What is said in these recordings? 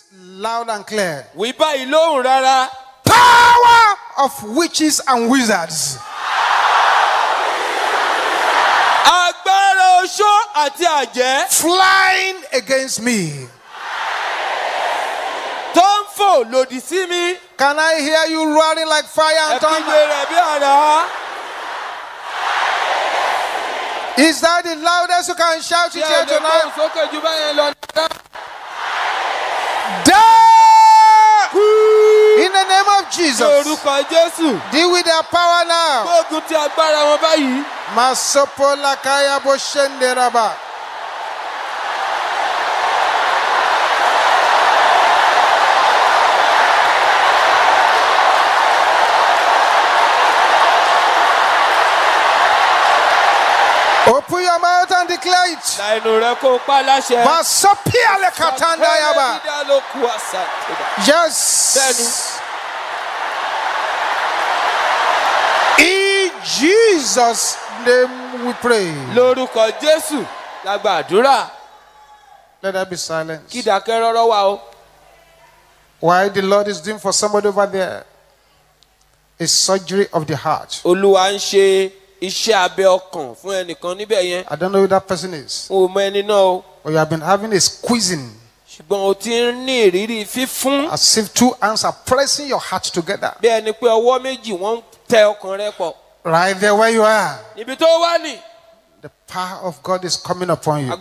this loud and clear. Power of witches and wizards. Flying against me. Can I hear you roaring like fire and thunder? Is that the loudest you can shout it here tonight? In the name of Jesus, deal with their power now. Open your mouth and declare it. Yes. In Jesus' name we pray. Let there be silence. Why the Lord is doing for somebody over there is surgery of the heart. I don't know who that person is. Or you have been having a squeezing. As if two hands are pressing your heart together. Right there where you are. The power of God is coming upon you.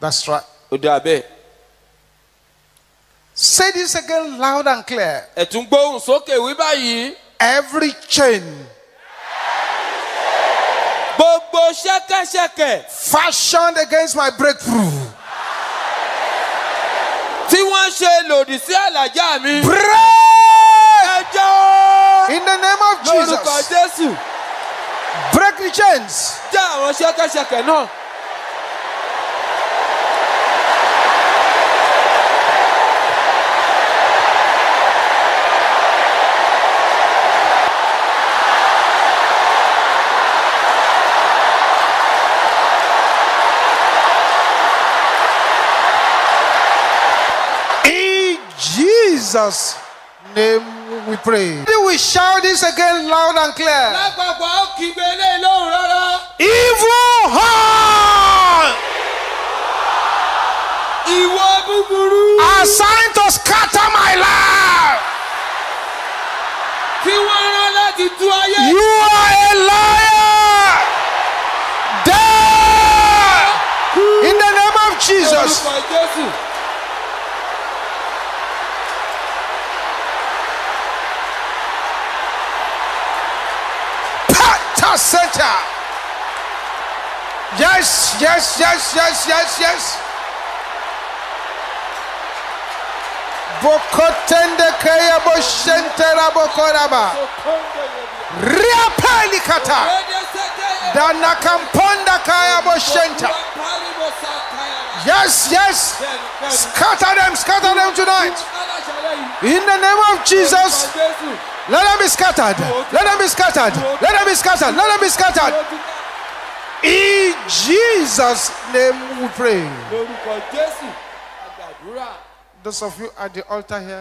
That's right. Say this again loud and clear. Every chain fashioned against my breakthrough, break in the name of Jesus. Break the chains. Jesus' name we pray. We shout this again loud and clear. Evil heart assigned to scatter my life, you are a liar. Die in the name of Jesus. Center. Yes, yes, yes, yes, yes, yes. Bokotende kaya boshentera bokoraba. Riapeli kata. Dana kamponda kaya boshenta. Yes, yes. Scatter them tonight. In the name of Jesus. Let them be scattered. Let them be scattered. Let them be scattered. Let them be scattered. In Jesus' name we pray. Those of you at the altar here,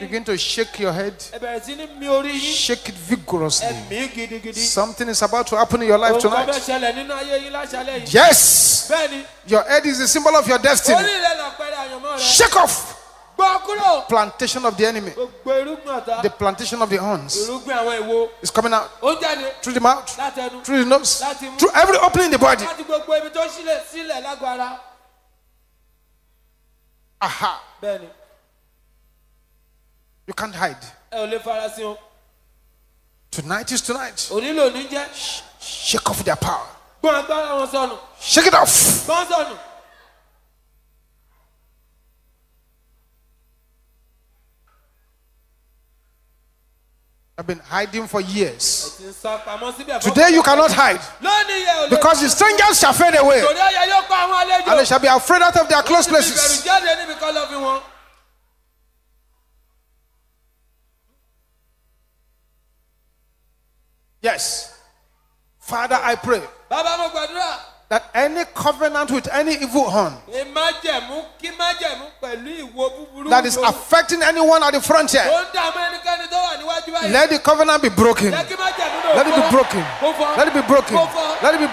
begin to shake your head. Shake it vigorously. Something is about to happen in your life tonight. Yes. Your head is the symbol of your destiny. Shake off. Plantation of the enemy, the plantation of the horns is coming out through the mouth, through the nose, through every opening in the body. Aha! You can't hide. Tonight is tonight. Shake off their power. Shake it off. I've been hiding for years. Today you cannot hide, because the strangers shall fade away, and they shall be afraid out of their close places. Yes. Father, I pray that any covenant with any evil horn that is affecting anyone at the frontier, let the covenant be broken. Let it be broken. Let it be broken. Let it be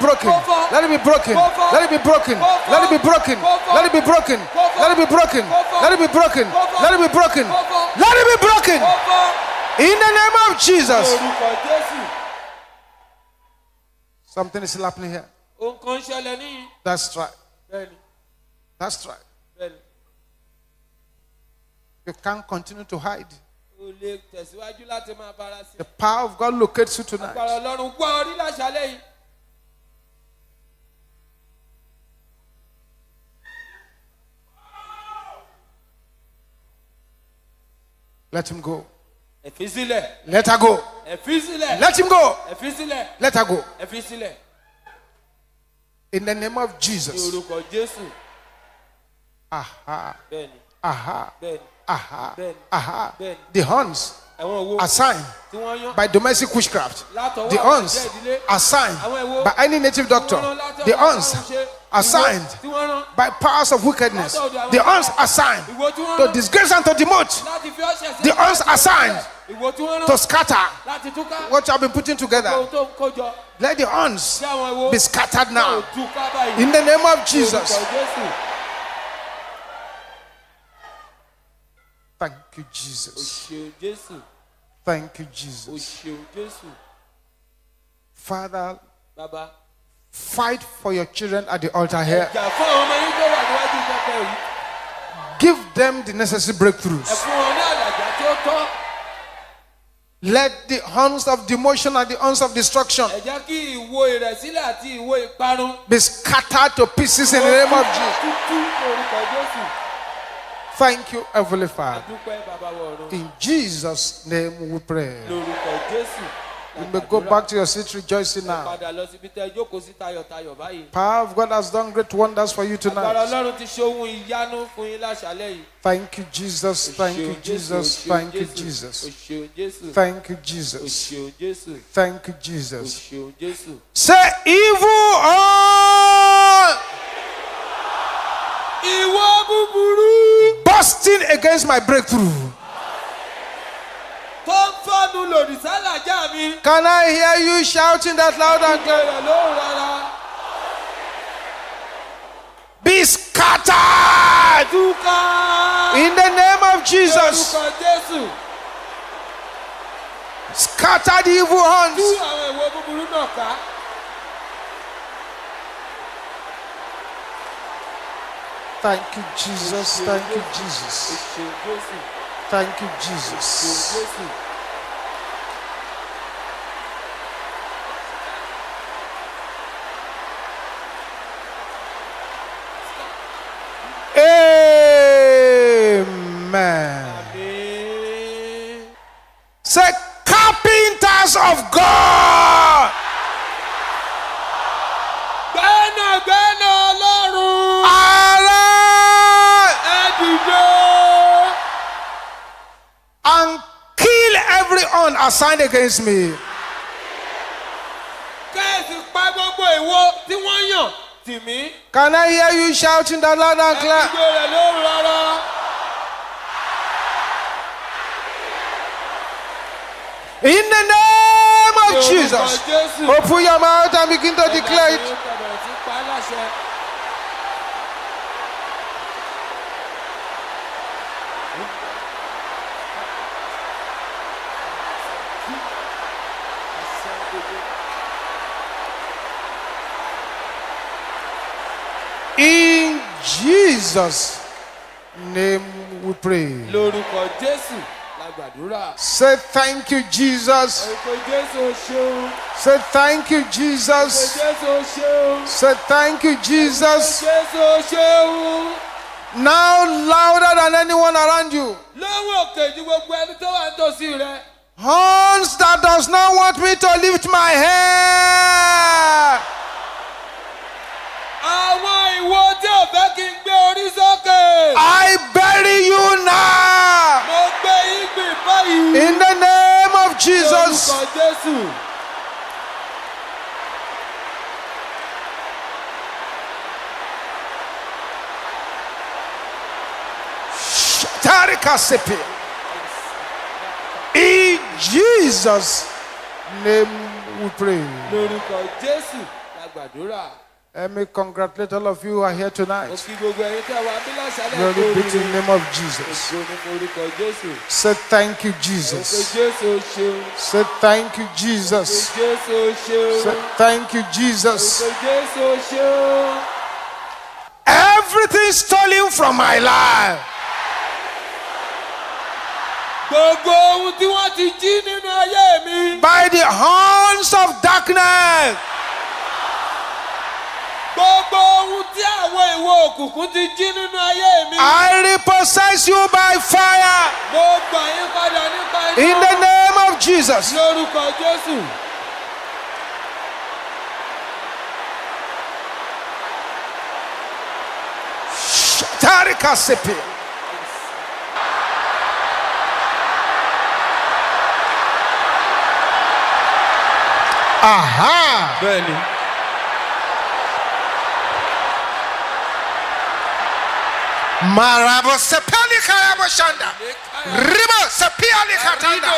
broken. Let it be broken. Let it be broken. Let it be broken. Let it be broken. Let it be broken. Let it be broken. Let it be broken. Let it be broken. In the name of Jesus. Something is still happening here. That's right. That's right. You can't continue to hide. The power of God locates you tonight. Let him go. Let her go. Let him go. Let her go. In the name of Jesus. Aha. Aha. Aha. Aha. The horns are signed by domestic witchcraft. The horns are signed by any native doctor. The horns are signed by powers of wickedness. The horns are signed to disgrace and to demote. The horns are signed to scatter what you have been putting together. Let the horns be scattered now. In the name of Jesus. Thank you, Jesus. Thank you, Jesus. Father, fight for your children at the altar here. Give them the necessary breakthroughs. Let the horns of demotion and the horns of destruction be scattered to pieces in the name of Jesus. Thank you, Heavenly Father. In Jesus' name we pray. You may go back to your seat rejoicing now. The power of God has done great wonders for you tonight. Thank you, Jesus. Thank you, Jesus. Thank you, Jesus. Thank you, Jesus. Thank you, Jesus. Say evil all. Busting against my breakthrough. Can I hear you shouting that loud and clear? Be scattered in the name of Jesus. Scatter the evil horns. Thank you, Jesus. Thank you, Jesus. Thank you, Jesus. Amen. Say, carpenters of God. And kill every horn assigned against me. Can I hear you shouting that loud and clear? In the name of Jesus, open your mouth and begin to declare it. In Jesus' name we pray. Say thank you, Jesus. Say thank you, Jesus. Say thank you, Jesus. Now louder than anyone around you. Horns that does not want me to lift my head. I bury you now. In the name of Jesus. In Jesus' name we pray. Let me congratulate all of you who are here tonight. Glory be to the name of Jesus. Say thank you, Jesus. Say thank you, Jesus. Say thank you, Jesus. Everything stolen from my life, by the horns of darkness, I repossess you by fire in the name of Jesus. Aha! Marabo sepeli karabo shanda, ribo sepeli katanda.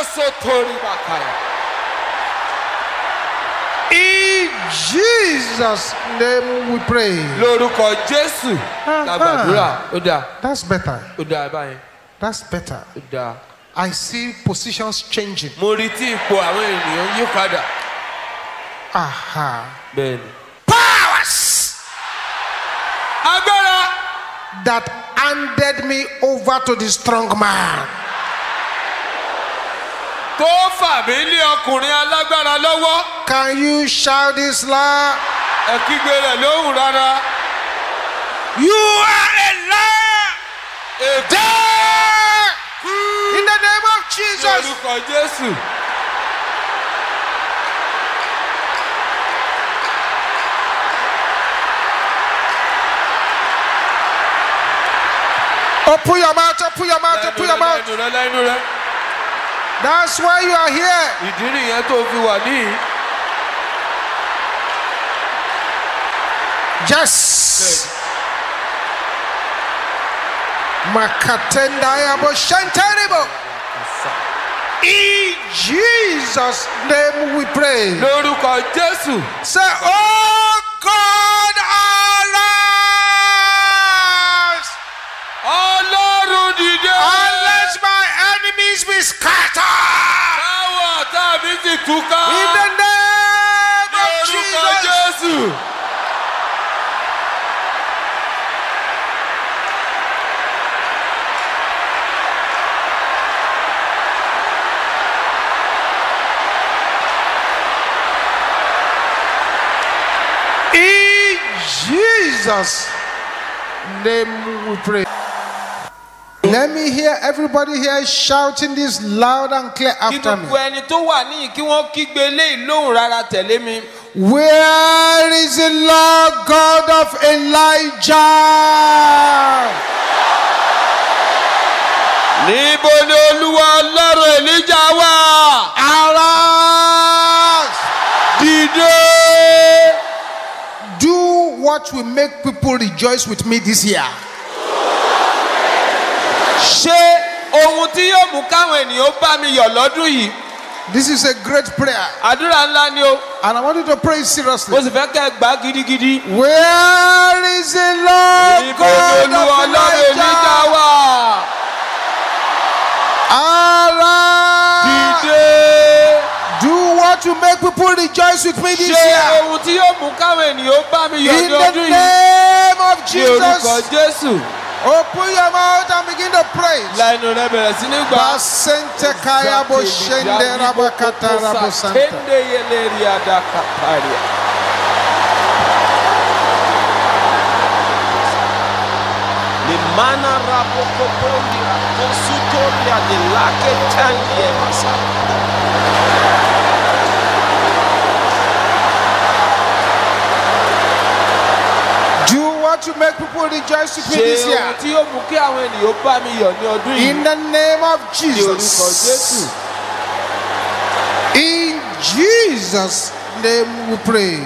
In Jesus' name we pray. Lórúkọ Jésù la gbàdúrà. Ó dà. That's better. Ó dà báyìí. That's better. Ó dà. I see positions changing. Mo rí tí ipò àwọn ènìyàn yí padà. Aha. Bẹ́ẹ̀ni. Powers. Agbára. That handed me over to the strong man. Can you shout this loud? You are a liar. In the name of Jesus. Open your mouth, open your mouth, open your mouth. That's why you are here. Yes. In Jesus' name we pray. Say, oh God, unless my enemies be scattered. In the name of Jesus. In Jesus' name we pray. Let me hear everybody here shouting this loud and clear after me. Where is the Lord God of Elijah? Arise! Today, do what will make people rejoice with me this year. This is a great prayer, and I want you to pray seriously. Where is the Lord God of Elijah? Allah, do what to make people rejoice with me this year. In the name of Jesus. Open your mouth and begin to praise. To make people rejoice with me this year. In the name of Jesus. In Jesus' name we pray.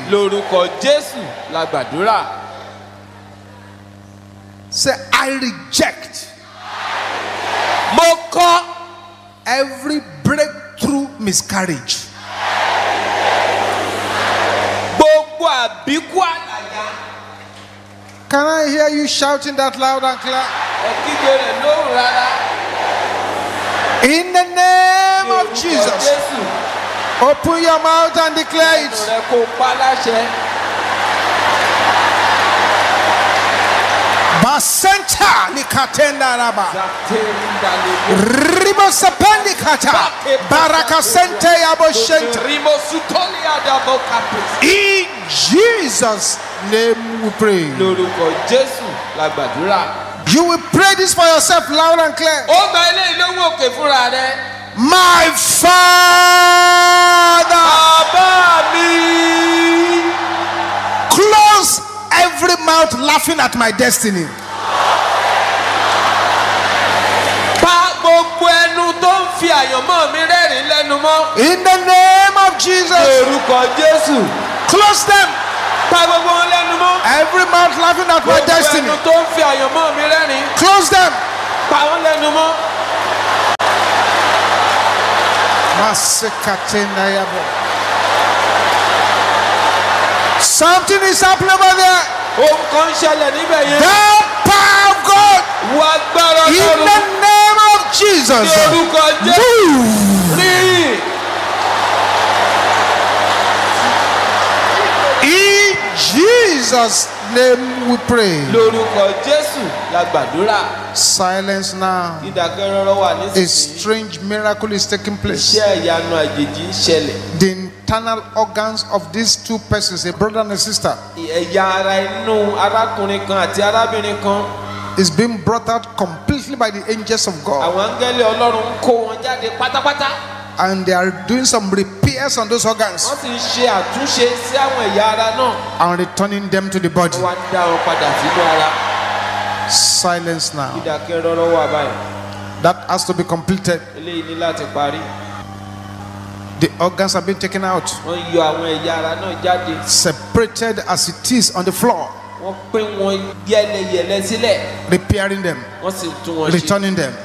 Say, I reject Every breakthrough miscarriage, can I hear you shouting that loud and clear? In the name of Jesus, open your mouth and declare it. Basenta nikatenda raba ribo sapandi kata baraka sente yaboshenta ribo sutoli adabokapis. In Jesus' name we pray. You will pray this for yourself loud and clear. My Father, close every mouth laughing at my destiny. In the name of Jesus, close them. Every mouth laughing at my destiny, close them. Something is happening over there. The power of God, in the name of Jesus, move. In Jesus' name we pray. Silence now. A strange miracle is taking place. The internal organs of these two persons, a brother and a sister, is being brought out completely by the angels of God. And they are doing some repairs on those organs and returning them to the body. Silence now. That has to be completed. The organs have been taken out, separated as it is on the floor, repairing them, returning them,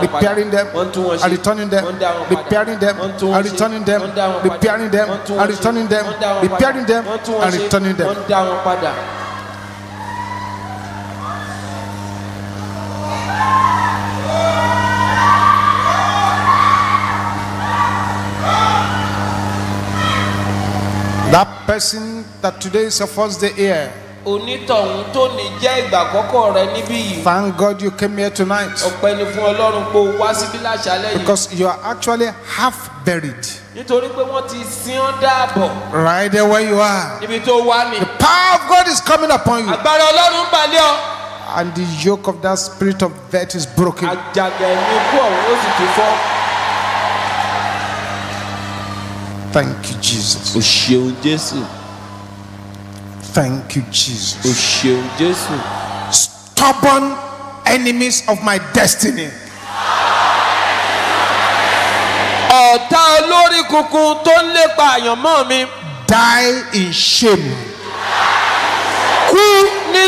repairing them, and returning them, repairing them, and returning them, repairing them, and returning them, repairing them, and returning them. That person that today is your first day here, thank God you came here tonight, because you are actually half buried. Right there where you are, the power of God is coming upon you, and the yoke of that spirit of death is broken. Thank you, Jesus. Thank you, Jesus. Stubborn enemies of my destiny, die in shame. In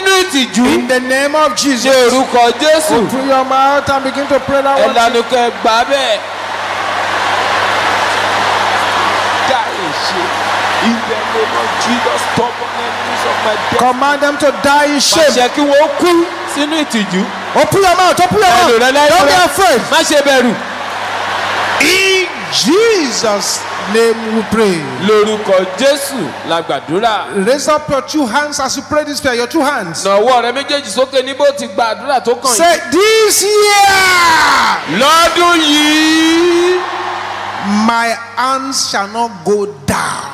the name of Jesus, open your mouth and begin to pray that one. In the name of Jesus, stubborn enemies of my death, command them to die in shame. Open your mouth, open your mouth. Don't be afraid. In Jesus' name we pray. Raise up your two hands as you pray this prayer. Your two hands. Say, this year, Lord, my hands shall not go down.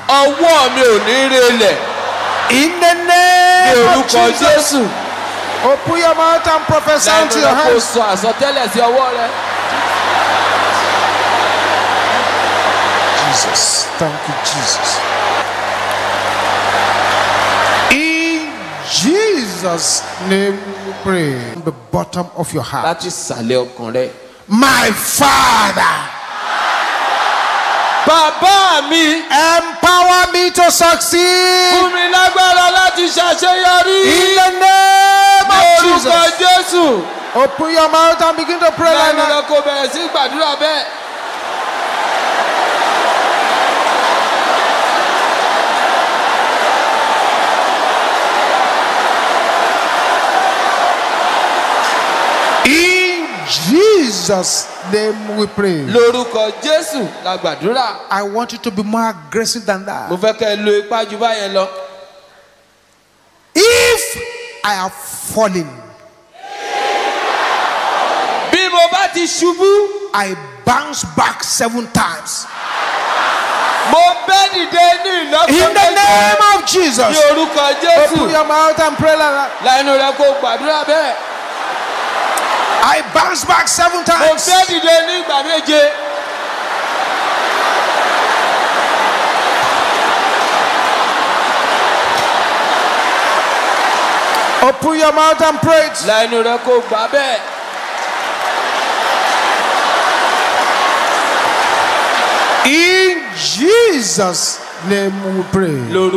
In the name of Jesus, open your mouth and prophesy unto your hands. Jesus, thank you, Jesus. In Jesus' name we pray. From the bottom of your heart, my Father, Baba mi, empower me to succeed. In the name of Jesus, Open your mouth and begin to pray like that. In Jesus' name we pray. I want you to be more aggressive than that. If I have fallen, I bounce back 7 times. In the name of Jesus. Open your mouth and pray like that. I bounce back 7 times. Open your mouth and pray it. In Jesus' name we pray. Now,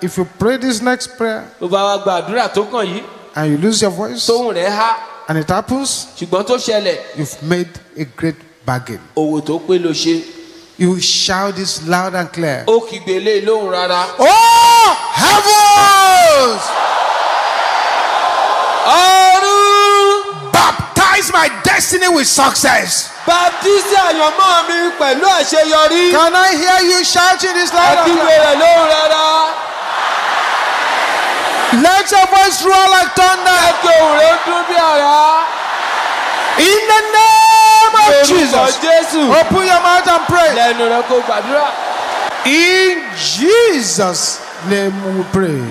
if you pray this next prayer and you lose your voice and it happens, you've made a great bargain. You shout this loud and clear. Oh, heavens! Baptize my destiny with success. Can I hear you shouting this loud? Let your voice roar like thunder. In the name of Jesus. Open your mouth and pray. In Jesus' name we pray.